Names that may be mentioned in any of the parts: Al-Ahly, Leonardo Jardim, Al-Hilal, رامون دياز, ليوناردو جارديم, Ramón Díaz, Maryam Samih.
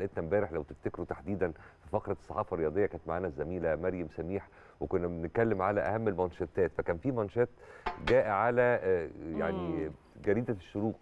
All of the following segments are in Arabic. لقيتنا امبارح لو تفتكروا تحديدا في فقره الصحافه الرياضيه كانت معانا الزميله مريم سميح، وكنا بنتكلم على اهم المانشيتات، فكان في مانشيت جاء على يعني جريده الشروق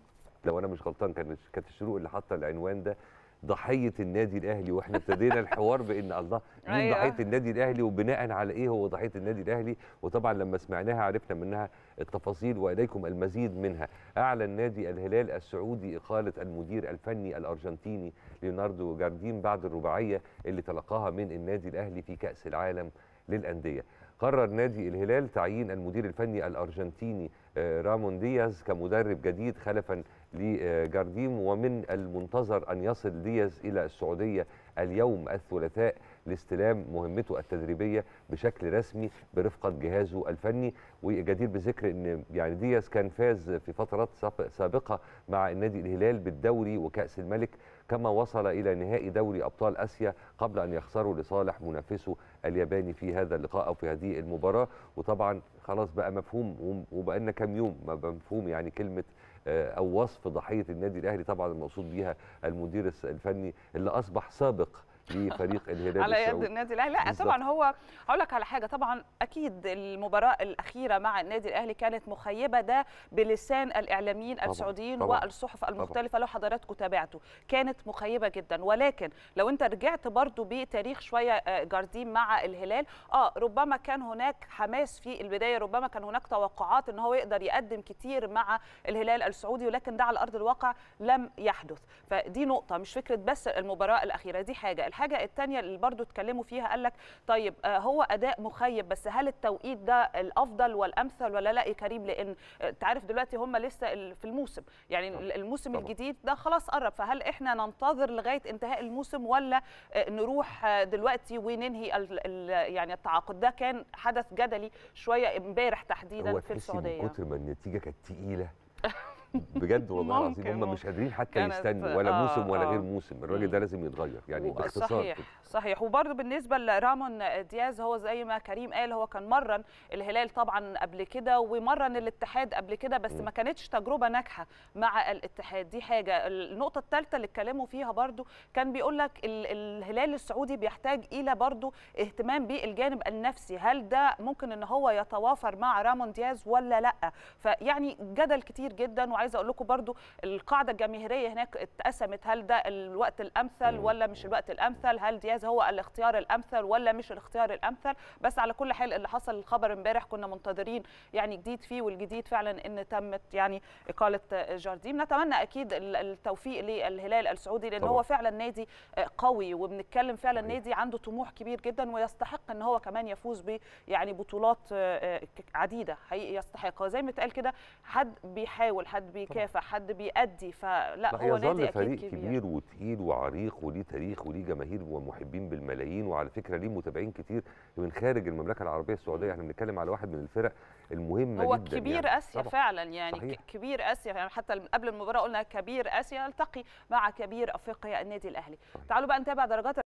لو انا مش غلطان، كانت الشروق اللي حاطه العنوان ده، ضحيه النادي الاهلي. واحنا ابتدينا الحوار بان الله مين ضحيه النادي الاهلي وبناء على ايه هو ضحيه النادي الاهلي، وطبعا لما سمعناها عرفنا منها التفاصيل واليكم المزيد منها. اعلن نادي الهلال السعودي اقاله المدير الفني الارجنتيني ليوناردو جارديم بعد الرباعيه اللي تلقاها من النادي الاهلي في كاس العالم للانديه. قرر نادي الهلال تعيين المدير الفني الارجنتيني رامون دياز كمدرب جديد خلفا لجارديم، ومن المنتظر أن يصل دياز إلى السعودية اليوم الثلاثاء لاستلام مهمته التدريبية بشكل رسمي برفقة جهازه الفني. وجدير بذكر أن يعني دياز كان فاز في فترات سابقة مع النادي الهلال بالدوري وكأس الملك، كما وصل إلى نهائي دوري أبطال آسيا قبل أن يخسروا لصالح منافسه الياباني في هذا اللقاء أو في هذه المباراة. وطبعا خلاص بقى مفهوم، وبقالنا كام يوم ما مفهوم يعني كلمة أو وصف ضحية النادي الأهلي، طبعا المقصود بيها المدير الفني اللي أصبح سابق لفريق الهلال على يد النادي الأهلي. لا طبعا هو هقول لك على حاجة، طبعا أكيد المباراة الأخيرة مع النادي الأهلي كانت مخيبة، ده بلسان الإعلاميين طبعًا السعوديين طبعًا والصحف المختلفة طبعًا. لو حضراتكم تابعتوا كانت مخيبة جدا، ولكن لو أنت رجعت برضو بتاريخ شوية جارديم مع الهلال ربما كان هناك حماس في البداية، ربما كان هناك توقعات أن هو يقدر يقدم كتير مع الهلال السعودي، ولكن ده على أرض الواقع لم يحدث. فدي نقطة، مش فكرة بس المباراة الأخيرة، دي حاجة. الحاجة الثانية اللي برضو اتكلموا فيها قال لك طيب هو أداء مخيب، بس هل التوقيت ده الأفضل والأمثل ولا لا يا كريم؟ لأن تعرف دلوقتي هم لسه في الموسم، يعني الموسم الجديد ده خلاص قرب، فهل إحنا ننتظر لغاية انتهاء الموسم ولا نروح دلوقتي وننهي يعني التعاقد؟ ده كان حدث جدلي شوية امبارح تحديدا في السعودية. من كتر ما النتيجة كانت تقيلة بجد والله العظيم هم مش قادرين حتى يستنوا ولا موسم ولا غير موسم، الراجل ده لازم يتغير يعني باختصار. صحيح. وبرده بالنسبه لرامون دياز، هو زي ما كريم قال هو كان مرن الهلال طبعا قبل كده ومرن الاتحاد قبل كده، بس ما كانتش تجربه ناجحه مع الاتحاد، دي حاجه. النقطه الثالثه اللي اتكلموا فيها برده كان بيقول لك الهلال السعودي بيحتاج الى برده اهتمام بالجانب النفسي، هل ده ممكن ان هو يتوافر مع رامون دياز ولا لا؟ فيعني جدل كتير جدا، وعايزه اقول لكم برضو القاعده الجماهيريه هناك اتقسمت، هل ده الوقت الامثل ولا مش الوقت الامثل؟ هل دياز هو الاختيار الامثل ولا مش الاختيار الامثل؟ بس على كل حال اللي حصل الخبر امبارح كنا منتظرين يعني جديد فيه، والجديد فعلا ان تمت يعني اقاله جارديم. نتمنى اكيد التوفيق للهلال السعودي لان هو فعلا نادي قوي، وبنتكلم فعلا نادي عنده طموح كبير جدا ويستحق ان هو كمان يفوز ب يعني بطولات عديده، حقيقي يستحق. زي ما اتقال كده حد بيحاول، حد بيكافح، حد بيأدي، فلا هو نادي فريق كبير وتقيل وعريق وليه تاريخ وليه جماهير ومحبين بالملايين، وعلى فكره ليه متابعين كتير من خارج المملكه العربيه السعوديه. احنا بنتكلم على واحد من الفرق المهمه هو جدا، هو كبير يعني اسيا طبعا. فعلا يعني صحيح. كبير اسيا، يعني حتى قبل المباراه قلنا كبير اسيا يلتقي مع كبير افريقيا النادي الاهلي. تعالوا بقى نتابع درجات